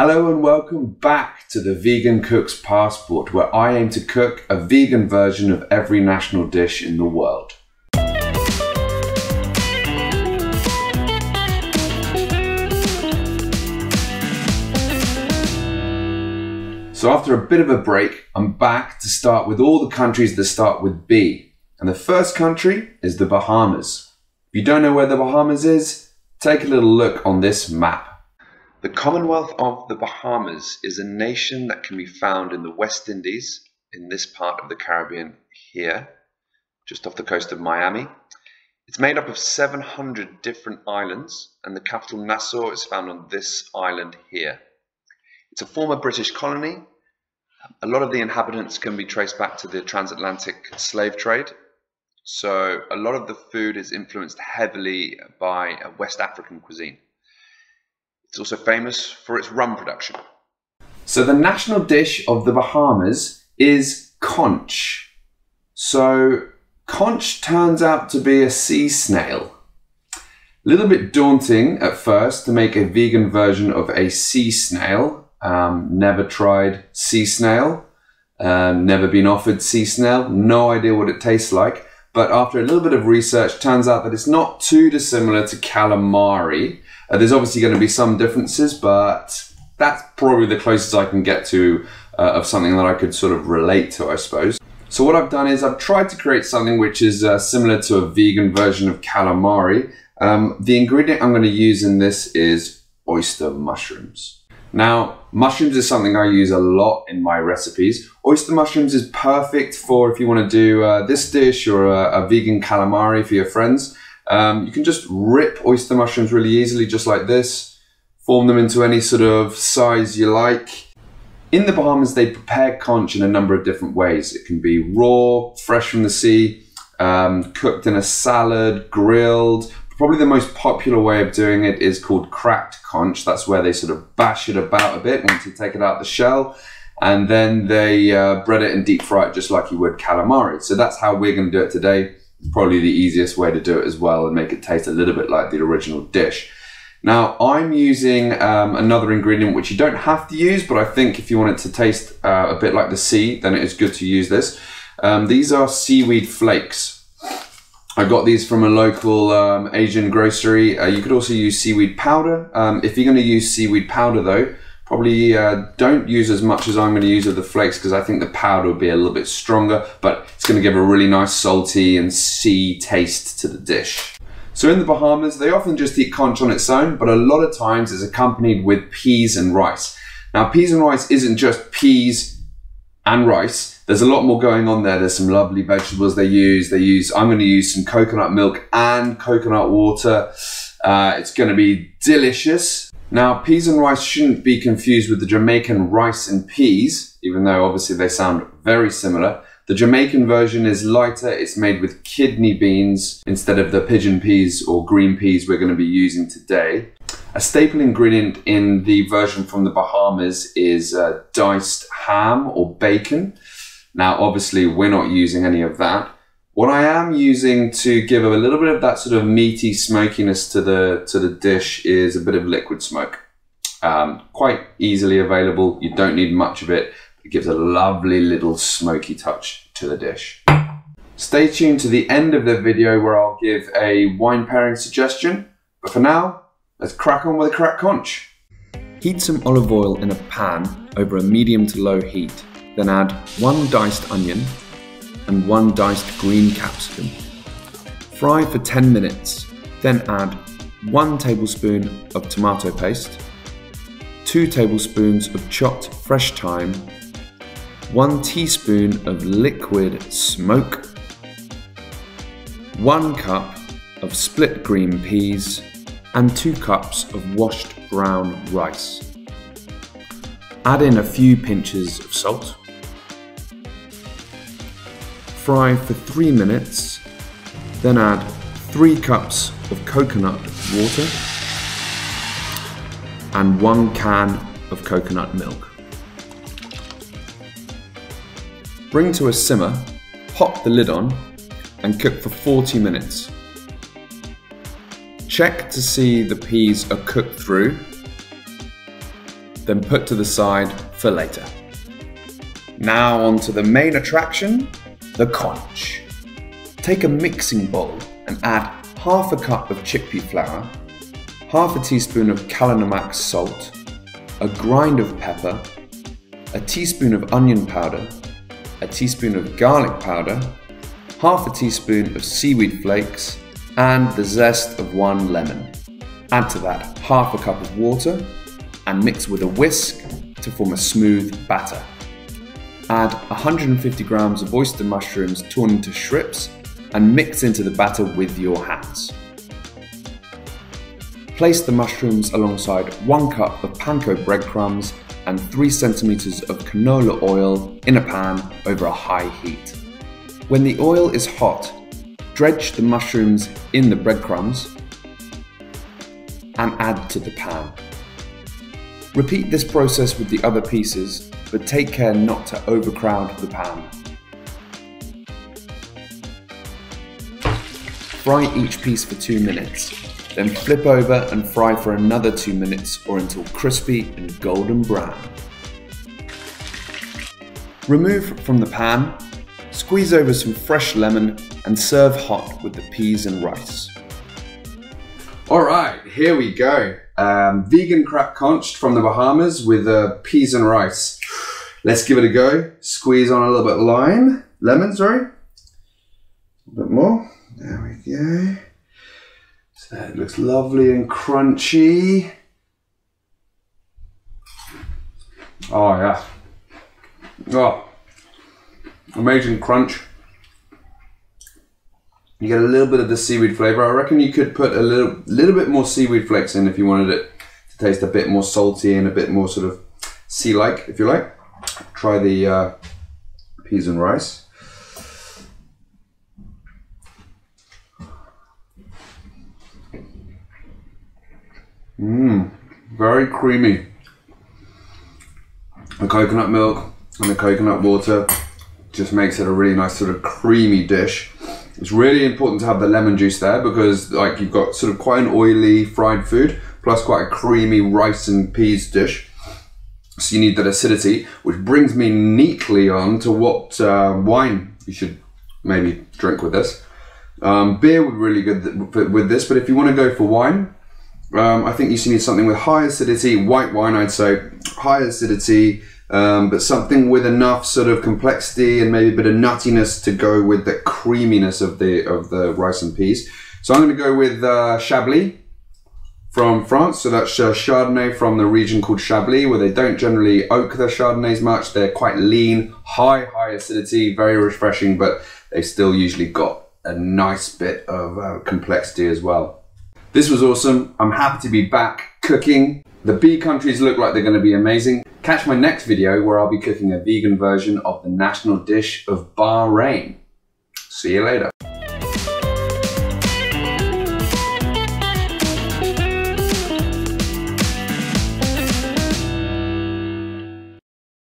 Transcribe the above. Hello and welcome back to The Vegan Cook's Passport, where I aim to cook a vegan version of every national dish in the world. So after a bit of a break, I'm back to start with all the countries that start with B. And the first country is the Bahamas. If you don't know where the Bahamas is, take a little look on this map. The Commonwealth of the Bahamas is a nation that can be found in the West Indies, in this part of the Caribbean here, just off the coast of Miami. It's made up of 700 different islands, and the capital Nassau is found on this island here. It's a former British colony. A lot of the inhabitants can be traced back to the transatlantic slave trade. So a lot of the food is influenced heavily by West African cuisine. It's also famous for its rum production. So the national dish of the Bahamas is conch. So conch turns out to be a sea snail. A little bit daunting at first to make a vegan version of a sea snail. Never tried sea snail, never been offered sea snail, no idea what it tastes like. But after a little bit of research, turns out that it's not too dissimilar to calamari. There's obviously going to be some differences, but that's probably the closest I can get to of something that I could sort of relate to, I suppose. So what I've done is I've tried to create something which is similar to a vegan version of calamari. The ingredient I'm going to use in this is oyster mushrooms. Now, mushrooms is something I use a lot in my recipes. Oyster mushrooms is perfect for if you want to do this dish or a vegan calamari for your friends. You can just rip oyster mushrooms really easily, just like this. Form them into any sort of size you like. In the Bahamas, they prepare conch in a number of different ways. It can be raw, fresh from the sea, cooked in a salad, grilled. Probably the most popular way of doing it is called cracked conch. That's where they sort of bash it about a bit once you take it out of the shell. And then they bread it and deep fry it just like you would calamari. So that's how we're going to do it today. It's probably the easiest way to do it as well and make it taste a little bit like the original dish. Now, I'm using another ingredient which you don't have to use, but I think if you want it to taste a bit like the sea, then it is good to use this. These are seaweed flakes. I got these from a local Asian grocery. You could also use seaweed powder. If you're going to use seaweed powder though, probably don't use as much as I'm going to use of the flakes because I think the powder will be a little bit stronger, but it's going to give a really nice salty and sea taste to the dish. So in the Bahamas, they often just eat conch on its own, but a lot of times it's accompanied with peas and rice. Now, peas and rice isn't just peas and rice. There's a lot more going on there. There's some lovely vegetables they use. I'm going to use some coconut milk and coconut water. It's going to be delicious. Now, peas and rice shouldn't be confused with the Jamaican rice and peas, even though obviously they sound very similar. The Jamaican version is lighter. It's made with kidney beans instead of the pigeon peas or green peas we're going to be using today. A staple ingredient in the version from the Bahamas is diced ham or bacon. Now, obviously, we're not using any of that. What I am using to give a little bit of that sort of meaty smokiness to the dish is a bit of liquid smoke. Quite easily available. You don't need much of it. It gives a lovely little smoky touch to the dish. Stay tuned to the end of the video where I'll give a wine pairing suggestion. But for now, let's crack on with a cracked conch. Heat some olive oil in a pan over a medium to low heat. Then add one diced onion, and one diced green capsicum. Fry for 10 minutes, then add 1 tablespoon of tomato paste, 2 tablespoons of chopped fresh thyme, 1 teaspoon of liquid smoke, 1 cup of split green peas, and 2 cups of washed brown rice. Add in a few pinches of salt. Fry for 3 minutes, then add 3 cups of coconut water and 1 can of coconut milk. Bring to a simmer, pop the lid on and cook for 40 minutes. Check to see the peas are cooked through. then put to the side for later. Now onto the main attraction, the conch. Take a mixing bowl and add half a cup of chickpea flour, half a teaspoon of kala namak salt, a grind of pepper, a teaspoon of onion powder, a teaspoon of garlic powder, half a teaspoon of seaweed flakes, and the zest of one lemon. Add to that half a cup of water and mix with a whisk to form a smooth batter. Add 150 grams of oyster mushrooms torn into strips and mix into the batter with your hands. Place the mushrooms alongside 1 cup of panko breadcrumbs and 3 centimeters of canola oil in a pan over a high heat. When the oil is hot, dredge the mushrooms in the breadcrumbs and add to the pan. Repeat this process with the other pieces, but take care not to overcrowd the pan. Fry each piece for 2 minutes, then flip over and fry for another 2 minutes or until crispy and golden brown. Remove from the pan, squeeze over some fresh lemon and serve hot with the peas and rice. All right, here we go. Vegan crab conch from the Bahamas with peas and rice. Let's give it a go. Squeeze on a little bit of lemon. A bit more. There we go. So that looks lovely and crunchy. Oh yeah. Oh, amazing crunch. You get a little bit of the seaweed flavor. I reckon you could put a little bit more seaweed flakes in if you wanted it to taste a bit more salty and a bit more sort of sea-like, if you like. Try the peas and rice. Very creamy. The coconut milk and the coconut water just makes it a really nice sort of creamy dish. It's really important to have the lemon juice there because like you've got sort of quite an oily fried food plus quite a creamy rice and peas dish. So you need that acidity, which brings me neatly on to what wine you should maybe drink with this. Beer would be really good with this, but if you want to go for wine, I think you need something with high acidity, white wine I'd say, high acidity, but something with enough sort of complexity and maybe a bit of nuttiness to go with the creaminess of the rice and peas. So I'm going to go with Chablis from France. So that's Chardonnay from the region called Chablis, where they don't generally oak their Chardonnays much. They're quite lean, high acidity, very refreshing, but they still usually got a nice bit of complexity as well. This was awesome. I'm happy to be back cooking. The bee countries look like they're going to be amazing. Catch my next video where I'll be cooking a vegan version of the national dish of Bahrain. See you later.